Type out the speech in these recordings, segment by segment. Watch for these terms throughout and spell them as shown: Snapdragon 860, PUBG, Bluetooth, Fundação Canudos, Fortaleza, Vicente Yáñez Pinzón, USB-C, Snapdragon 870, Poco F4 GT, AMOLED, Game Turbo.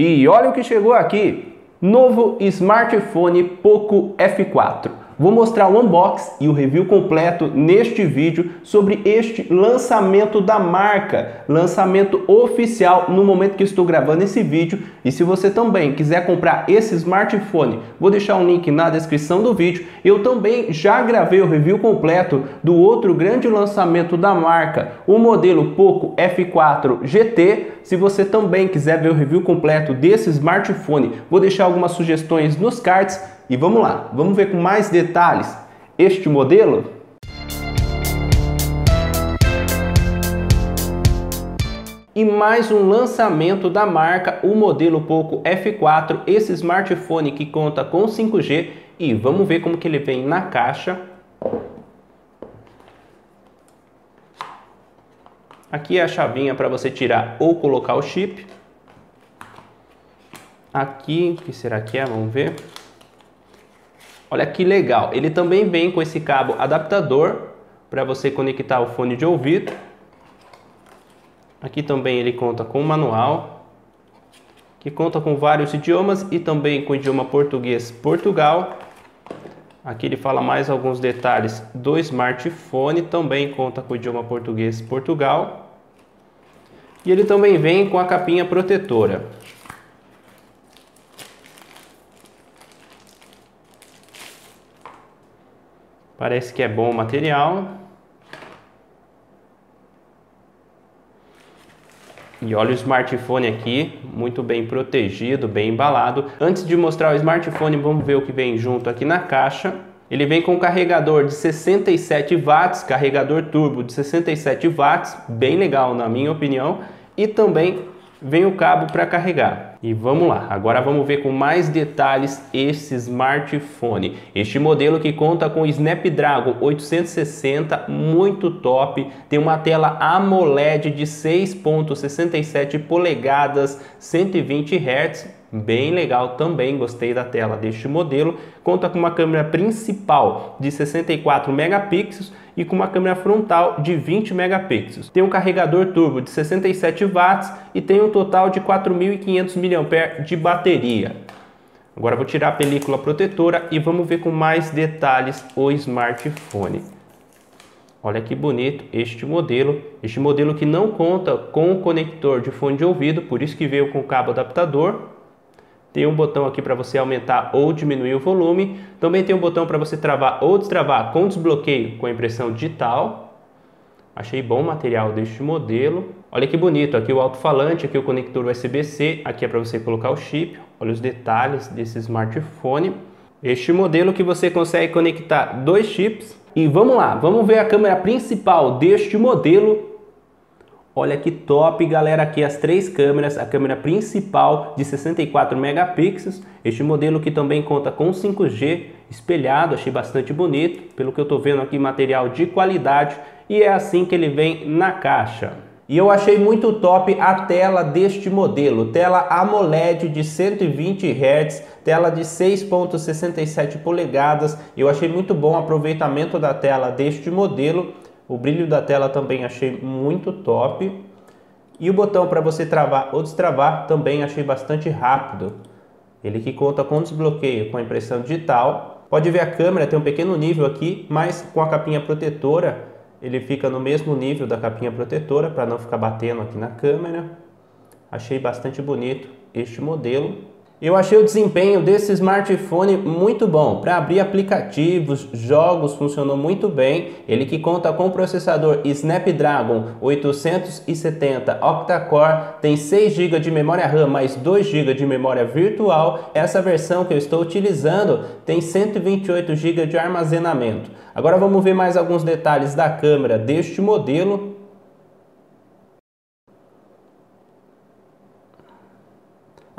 E olha o que chegou aqui, novo smartphone Poco F4. Vou mostrar o unboxing e o review completo neste vídeo sobre este lançamento da marca, lançamento oficial no momento que estou gravando esse vídeo. E se você também quiser comprar esse smartphone, vou deixar um link na descrição do vídeo. Eu também já gravei o review completo do outro grande lançamento da marca, o modelo Poco F4 GT. Se você também quiser ver o review completo desse smartphone, vou deixar algumas sugestões nos cards. E vamos lá, vamos ver com mais detalhes este modelo? E mais um lançamento da marca, o modelo Poco F4, esse smartphone que conta com 5G. E vamos ver como que ele vem na caixa. Aqui é a chavinha para você tirar ou colocar o chip. Aqui, o que será que é? Vamos ver. Olha que legal, ele também vem com esse cabo adaptador para você conectar o fone de ouvido. Aqui também ele conta com o manual, que conta com vários idiomas e também com o idioma português Portugal. Aqui ele fala mais alguns detalhes do smartphone, também conta com o idioma português Portugal. E ele também vem com a capinha protetora. Parece que é bom o material. E olha o smartphone aqui, muito bem protegido, bem embalado. Antes de mostrar o smartphone, vamos ver o que vem junto aqui na caixa. Ele vem com um carregador de 67 watts, carregador turbo de 67 watts, bem legal na minha opinião. E também vem o cabo para carregar. E vamos lá, agora vamos ver com mais detalhes esse smartphone. Este modelo que conta com Snapdragon 860, muito top. Tem uma tela AMOLED de 6.67 polegadas, 120 Hz. Bem legal também, gostei da tela deste modelo. Conta com uma câmera principal de 64 megapixels e com uma câmera frontal de 20 megapixels. Tem um carregador turbo de 67 watts e tem um total de 4.500 mAh de bateria. Agora vou tirar a película protetora e vamos ver com mais detalhes o smartphone. Olha que bonito este modelo que não conta com o conector de fone de ouvido, por isso que veio com o cabo adaptador. Tem um botão aqui para você aumentar ou diminuir o volume. Também tem um botão para você travar ou destravar com desbloqueio com a impressão digital. Achei bom o material deste modelo. Olha que bonito, aqui o alto-falante, aqui o conector USB-C. Aqui é para você colocar o chip. Olha os detalhes desse smartphone. Este modelo que você consegue conectar dois chips. E vamos lá, vamos ver a câmera principal deste modelo. Olha que top, galera, aqui as três câmeras, a câmera principal de 64 megapixels, este modelo que também conta com 5G espelhado, achei bastante bonito, pelo que eu tô vendo aqui, material de qualidade, e é assim que ele vem na caixa. E eu achei muito top a tela deste modelo, tela AMOLED de 120 Hz, tela de 6.67 polegadas, eu achei muito bom o aproveitamento da tela deste modelo. O brilho da tela também achei muito top. E o botão para você travar ou destravar também achei bastante rápido. Ele que conta com desbloqueio, com a impressão digital. Pode ver a câmera, tem um pequeno nível aqui, mas com a capinha protetora, ele fica no mesmo nível da capinha protetora, para não ficar batendo aqui na câmera. Achei bastante bonito este modelo. Eu achei o desempenho desse smartphone muito bom, para abrir aplicativos, jogos, funcionou muito bem. Ele que conta com o processador Snapdragon 870 octa-core, tem 6 GB de memória RAM mais 2 GB de memória virtual. Essa versão que eu estou utilizando tem 128 GB de armazenamento. Agora vamos ver mais alguns detalhes da câmera deste modelo.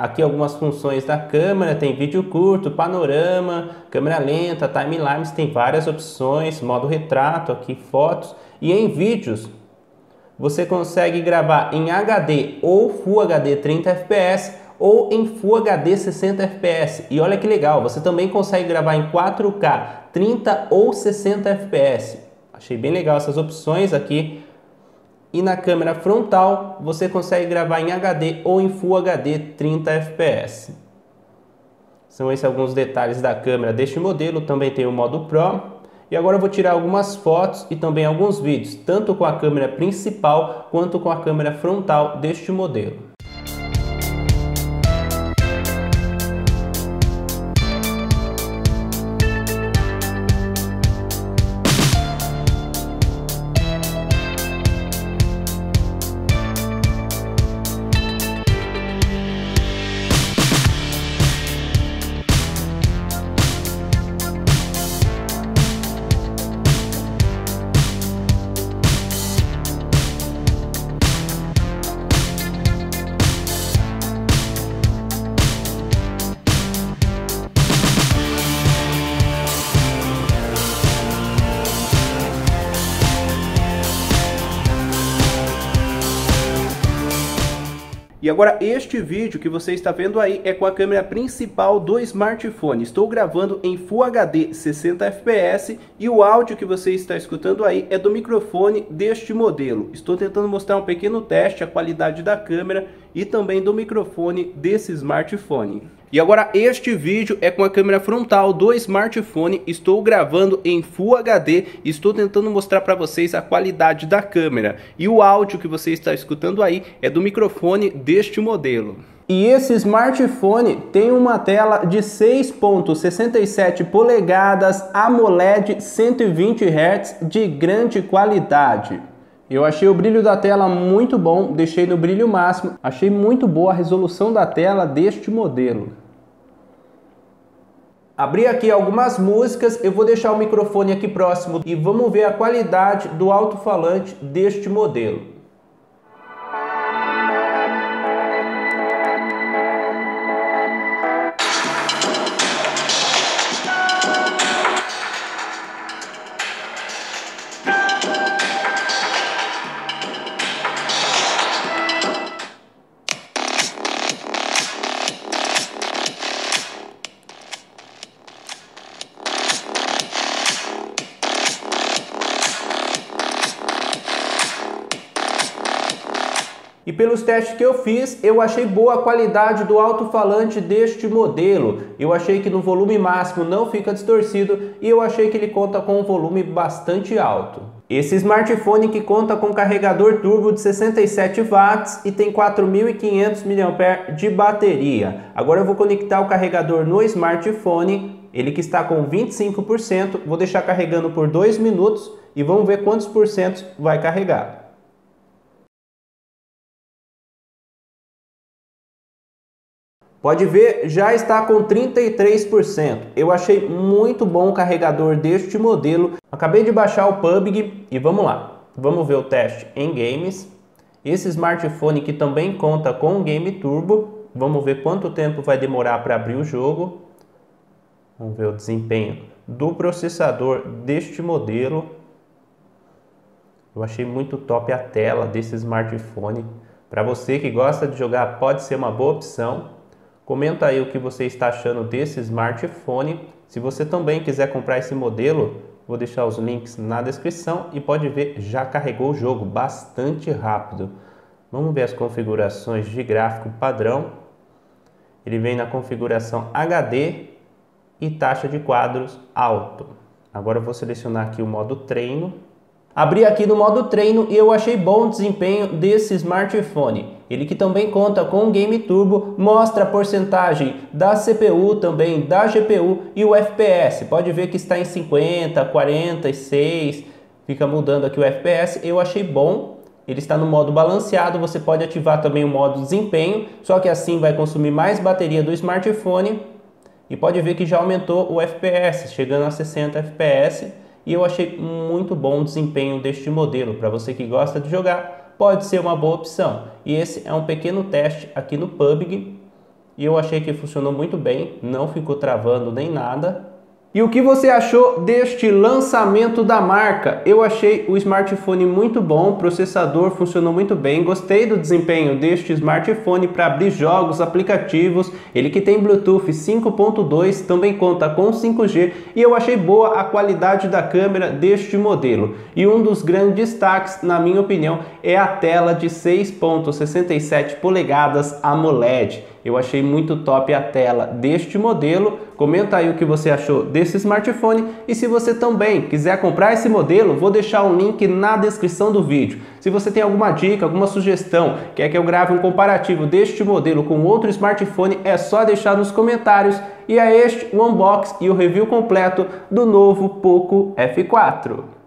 Aqui algumas funções da câmera, tem vídeo curto, panorama, câmera lenta, timelines, tem várias opções, modo retrato, aqui fotos. E em vídeos, você consegue gravar em HD ou Full HD 30 fps ou em Full HD 60 fps. E olha que legal, você também consegue gravar em 4K 30 ou 60 fps. Achei bem legal essas opções aqui. E na câmera frontal você consegue gravar em HD ou em Full HD 30 fps. São esses alguns detalhes da câmera deste modelo. Também tem o modo Pro. E agora eu vou tirar algumas fotos e também alguns vídeos, tanto com a câmera principal quanto com a câmera frontal deste modelo. E agora este vídeo que você está vendo aí é com a câmera principal do smartphone. Estou gravando em Full HD 60 fps e o áudio que você está escutando aí é do microfone deste modelo. Estou tentando mostrar um pequeno teste, a qualidade da câmera e também do microfone desse smartphone. E agora este vídeo é com a câmera frontal do smartphone, estou gravando em Full HD e estou tentando mostrar para vocês a qualidade da câmera. E o áudio que você está escutando aí é do microfone deste modelo. E esse smartphone tem uma tela de 6.67 polegadas AMOLED 120 Hz de grande qualidade. Eu achei o brilho da tela muito bom, deixei no brilho máximo, achei muito boa a resolução da tela deste modelo. Abri aqui algumas músicas, eu vou deixar o microfone aqui próximo e vamos ver a qualidade do alto-falante deste modelo. E pelos testes que eu fiz, eu achei boa a qualidade do alto-falante deste modelo. Eu achei que no volume máximo não fica distorcido e eu achei que ele conta com um volume bastante alto. Esse smartphone que conta com carregador turbo de 67 watts e tem 4.500 mAh de bateria. Agora eu vou conectar o carregador no smartphone, ele que está com 25%. Vou deixar carregando por 2 minutos e vamos ver quantos por cento vai carregar. Pode ver, já está com 33%. Eu achei muito bom o carregador deste modelo. Acabei de baixar o PUBG e vamos lá. Vamos ver o teste em games. Esse smartphone que também conta com Game Turbo. Vamos ver quanto tempo vai demorar para abrir o jogo. Vamos ver o desempenho do processador deste modelo. Eu achei muito top a tela desse smartphone. Para você que gosta de jogar, pode ser uma boa opção. Comenta aí o que você está achando desse smartphone. Se você também quiser comprar esse modelo, vou deixar os links na descrição e pode ver, já carregou o jogo bastante rápido. Vamos ver as configurações de gráfico padrão. Ele vem na configuração HD e taxa de quadros alto. Agora eu vou selecionar aqui o modo treino. Abri aqui no modo treino e eu achei bom o desempenho desse smartphone. Ele que também conta com Game Turbo, mostra a porcentagem da CPU também, da GPU e o FPS. Pode ver que está em 50, 46, fica mudando aqui o FPS. Eu achei bom, ele está no modo balanceado, você pode ativar também o modo desempenho, só que assim vai consumir mais bateria do smartphone. E pode ver que já aumentou o FPS, chegando a 60 FPS. E eu achei muito bom o desempenho deste modelo, para você que gosta de jogar. Pode ser uma boa opção. E esse é um pequeno teste aqui no PUBG. E eu achei que funcionou muito bem. Não ficou travando nem nada. E o que você achou deste lançamento da marca? Eu achei o smartphone muito bom, o processador funcionou muito bem, gostei do desempenho deste smartphone para abrir jogos, aplicativos, ele que tem Bluetooth 5.2, também conta com 5G e eu achei boa a qualidade da câmera deste modelo. E um dos grandes destaques, na minha opinião, é a tela de 6.67 polegadas AMOLED. Eu achei muito top a tela deste modelo. Comenta aí o que você achou desse smartphone e se você também quiser comprar esse modelo, vou deixar um link na descrição do vídeo. Se você tem alguma dica, alguma sugestão, quer que eu grave um comparativo deste modelo com outro smartphone, é só deixar nos comentários. E é este o unboxing e o review completo do novo Poco F4.